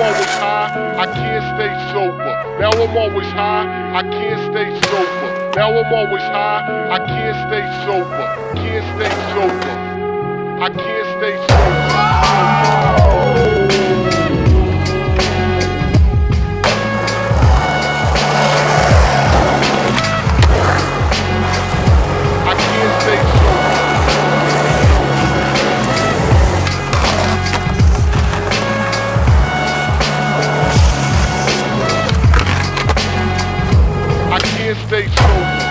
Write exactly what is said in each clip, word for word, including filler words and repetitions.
always high, I can't stay sober. Now I'm always high, I can't stay sober. Now I'm always high, I can't stay sober. Can't stay sober. I can't stay sober. I can't stay sober. I can't stay sober. I can't stay sober. I can't stay sober.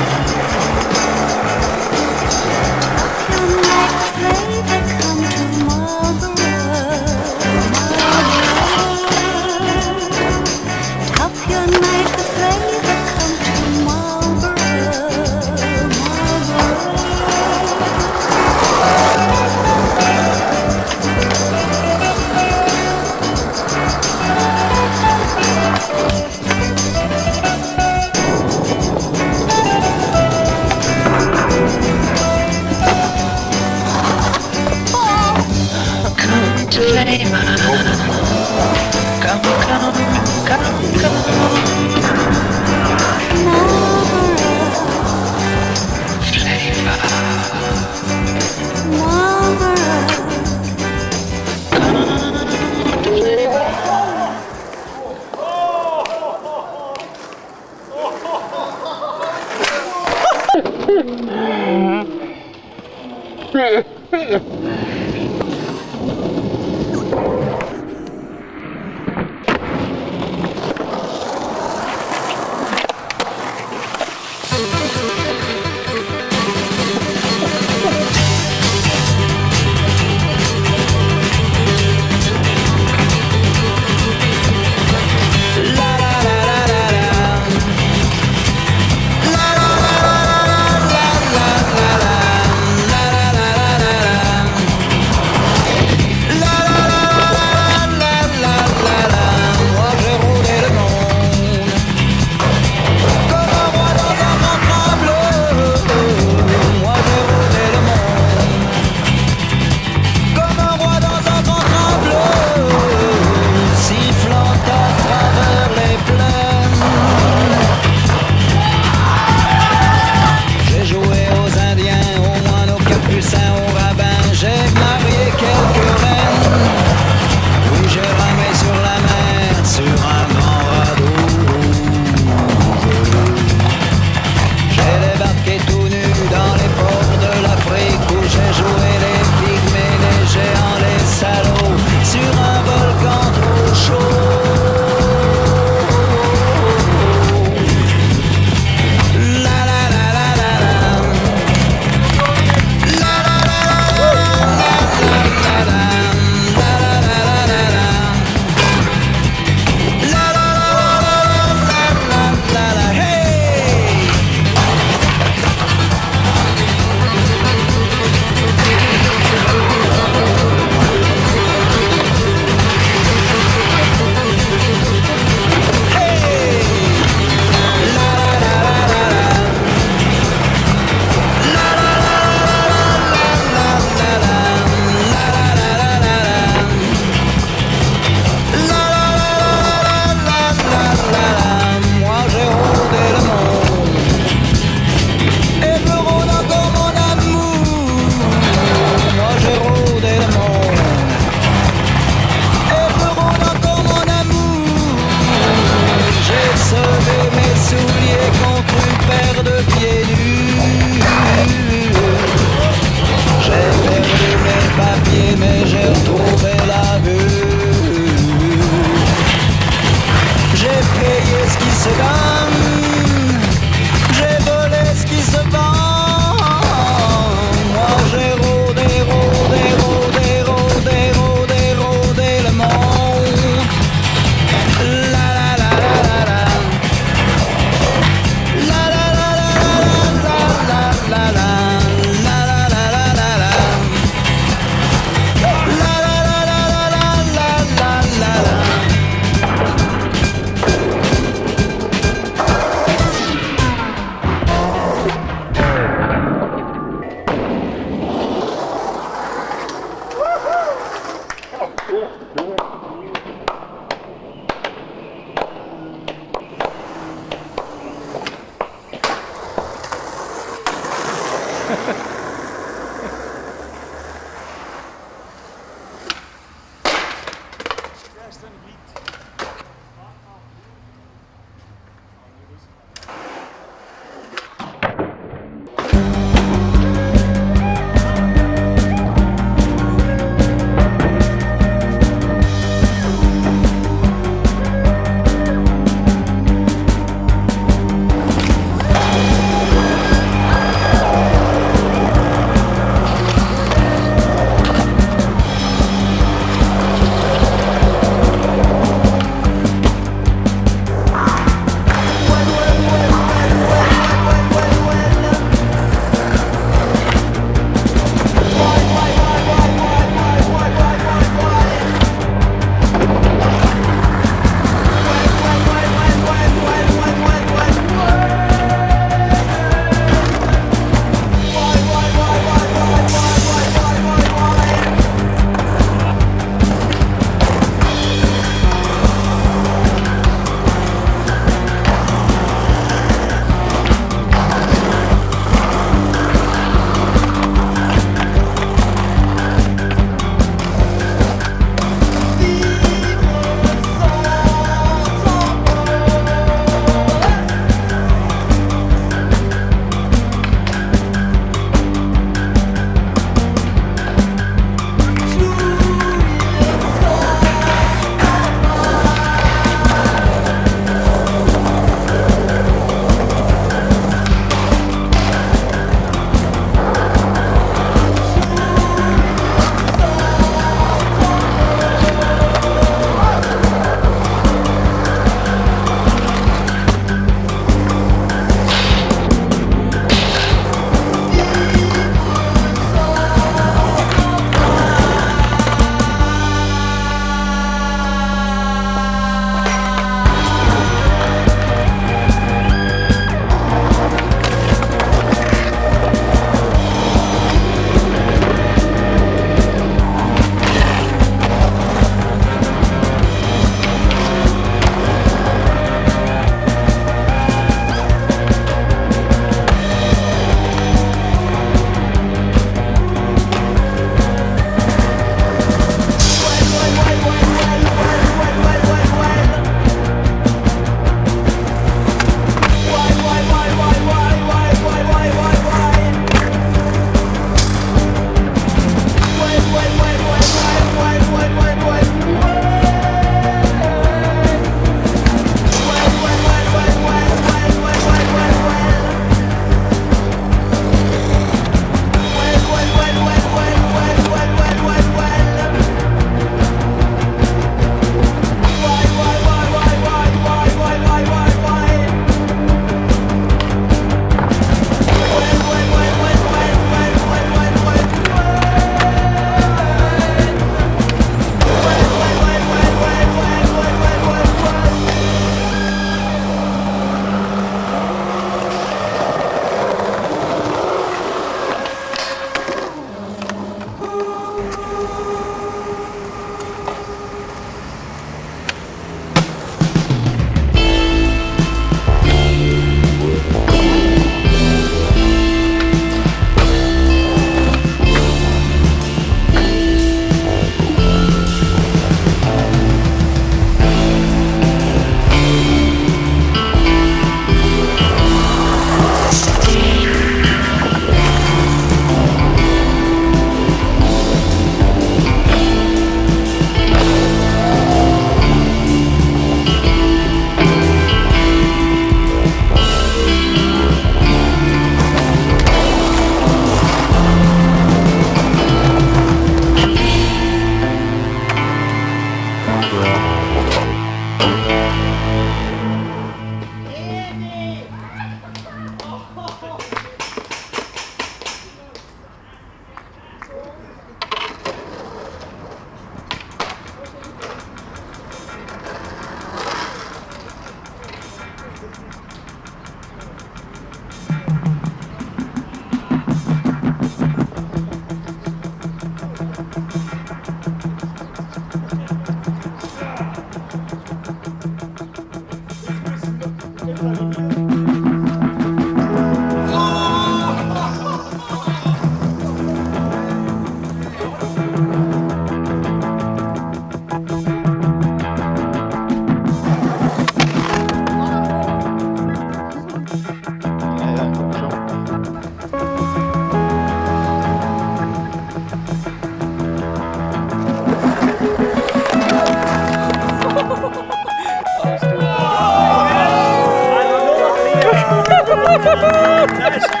That's good.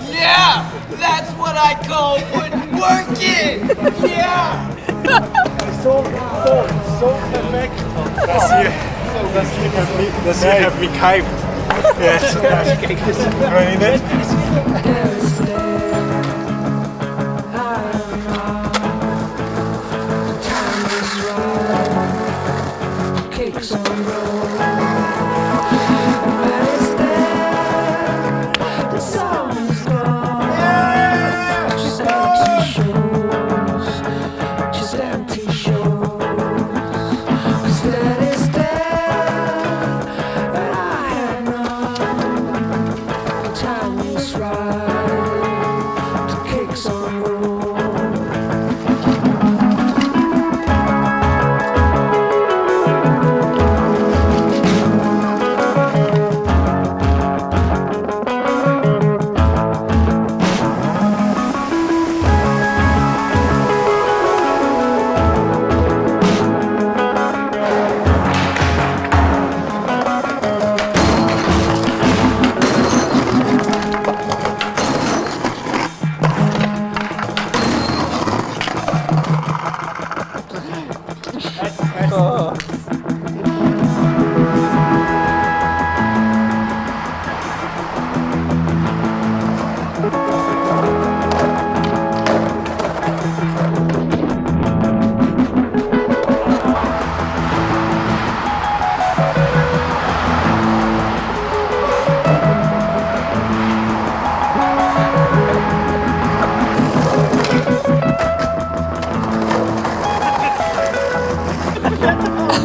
Yeah! That's what I call putting work in! Yeah! So cool, so perfect. Das hier, das hier hat mich, das hier hat mich gehypt. Yes, ready then? Klar, das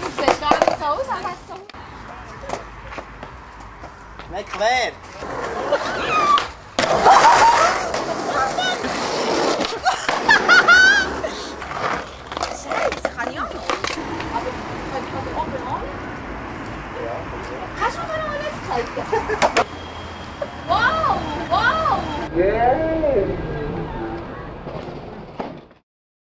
sieht gar nicht so aus, aber so. Make lead. Scheiße, kann ich auch noch. Aber bei Open on? Ja, kann ich auch. Kannst du mir noch alles zeigen?